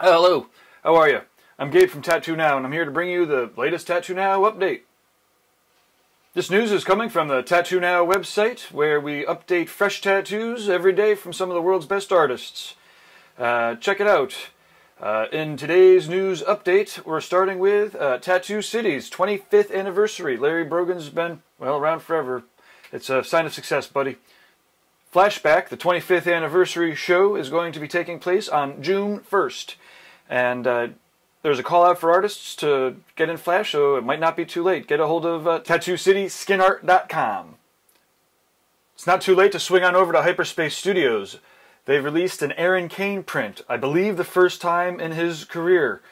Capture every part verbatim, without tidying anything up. Hello, how are you? I'm Gabe from Tattoo Now, and I'm here to bring you the latest Tattoo Now update. This news is coming from the Tattoo Now website, where we update fresh tattoos every day from some of the world's best artists. Uh, check it out. Uh, in today's news update, we're starting with uh, Tattoo City's twenty-fifth anniversary. Larry Brogan's been, well, around forever. It's a sign of success, buddy. Flashback, the twenty-fifth anniversary show, is going to be taking place on June first. And uh, there's a call out for artists to get in Flash, so it might not be too late. Get a hold of uh, Tattoo City Skin Art dot com. It's not too late to swing on over to Hyperspace Studios. They've released an Aaron Cain print, I believe the first time in his career.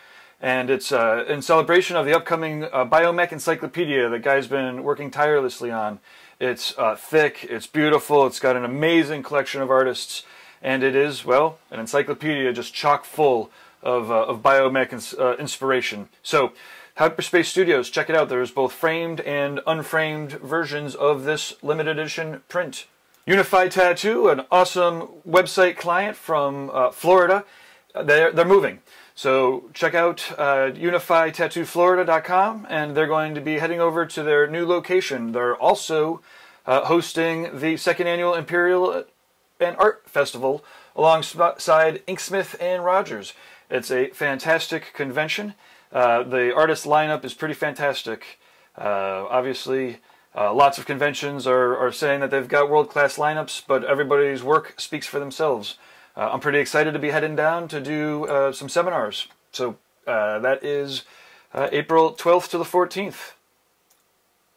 And it's uh, in celebration of the upcoming uh, Biomech Encyclopedia that Guy's been working tirelessly on. It's uh, thick, it's beautiful, it's got an amazing collection of artists, and it is, well, an encyclopedia just chock full of, uh, of biomech ins uh, inspiration. So, Hyperspace Studios, check it out. There's both framed and unframed versions of this limited edition print. Unify Tattoo, an awesome website client from uh, Florida, they're, they're moving. So check out uh, Unify Tattoo Florida dot com, and they're going to be heading over to their new location. They're also uh, hosting the second annual Imperial and Art Festival alongside Inksmith and Rogers. It's a fantastic convention. Uh, the artist lineup is pretty fantastic. Uh, obviously, uh, lots of conventions are, are saying that they've got world-class lineups, but everybody's work speaks for themselves. Uh, I'm pretty excited to be heading down to do uh, some seminars. So uh, that is uh, April twelfth to the fourteenth.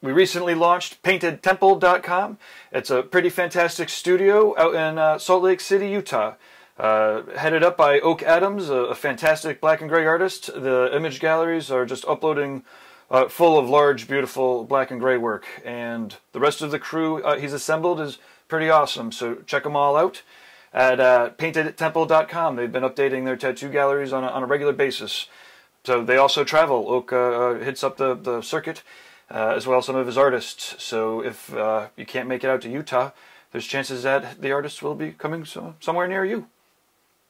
We recently launched Painted Temple dot com. It's a pretty fantastic studio out in uh, Salt Lake City, Utah. Uh, headed up by Oak Adams, a, a fantastic black and gray artist. The image galleries are just uploading uh, full of large, beautiful black and gray work. And the rest of the crew uh, he's assembled is pretty awesome, so check them all out. At uh, Painted Temple dot com. They've been updating their tattoo galleries on a, on a regular basis. So they also travel. Oak uh, hits up the, the circuit, uh, as well as some of his artists. So if uh, you can't make it out to Utah, there's chances that the artists will be coming so, somewhere near you.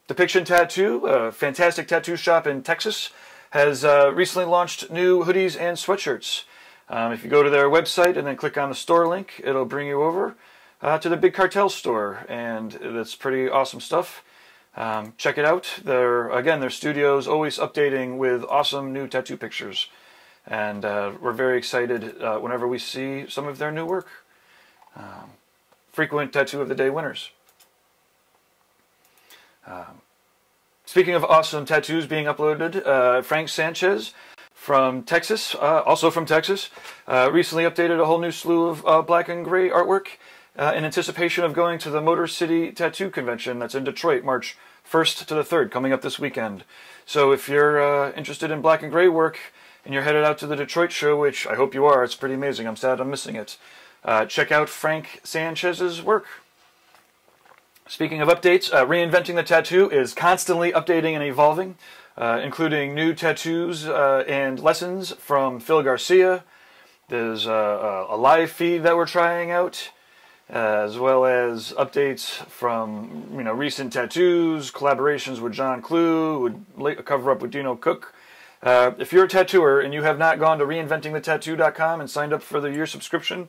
Depiction Tattoo, a fantastic tattoo shop in Texas, has uh, recently launched new hoodies and sweatshirts. Um, if you go to their website and then click on the store link, it'll bring you over Uh, to the Big Cartel store, and that's pretty awesome stuff. Um, check it out. They're, again, their studio's always updating with awesome new tattoo pictures, and uh, we're very excited uh, whenever we see some of their new work. Um, frequent Tattoo of the Day winners. Um, speaking of awesome tattoos being uploaded, uh, Frank Sanchez from Texas, uh, also from Texas, uh, recently updated a whole new slew of uh, black and gray artwork. Uh, in anticipation of going to the Motor City Tattoo Convention that's in Detroit, March first to the third, coming up this weekend. So if you're uh, interested in black and gray work and you're headed out to the Detroit show, which I hope you are, it's pretty amazing, I'm sad I'm missing it, uh, check out Frank Sanchez's work. Speaking of updates, uh, Reinventing the Tattoo is constantly updating and evolving, uh, including new tattoos uh, and lessons from Phil Garcia. There's uh, a live feed that we're trying out, Uh, as well as updates from, you know, recent tattoos, collaborations with Jon Clue, a cover-up with Deano Cook. Uh, if you're a tattooer and you have not gone to Reinventing the Tattoo dot com and signed up for the year subscription,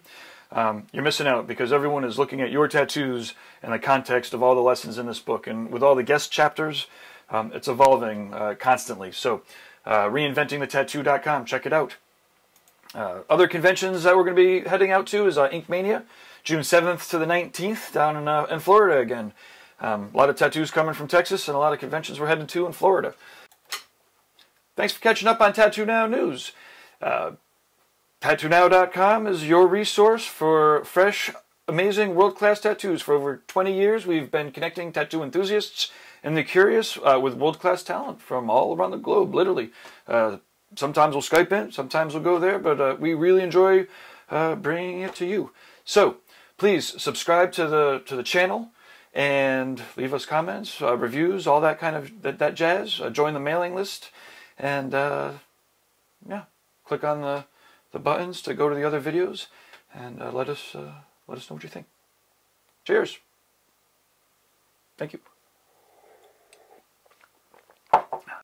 um, you're missing out, because everyone is looking at your tattoos in the context of all the lessons in this book. And with all the guest chapters, um, it's evolving uh, constantly. So uh, Reinventing the Tattoo dot com, check it out. Uh, other conventions that we're going to be heading out to is uh, Ink Mania, June seventh to the nineteenth, down in, uh, in Florida again. Um, a lot of tattoos coming from Texas, and a lot of conventions we're heading to in Florida. Thanks for catching up on Tattoo Now News. Uh, Tattoo Now dot com is your resource for fresh, amazing, world-class tattoos. For over twenty years, we've been connecting tattoo enthusiasts and the curious uh, with world-class talent from all around the globe, literally. Uh, Sometimes we'll Skype in, sometimes we'll go there, but uh, we really enjoy uh, bringing it to you. So please subscribe to the to the channel and leave us comments, uh, reviews, all that kind of that, that jazz. Uh, join the mailing list, and uh, yeah, click on the the buttons to go to the other videos, and uh, let us uh, let us know what you think. Cheers. Thank you.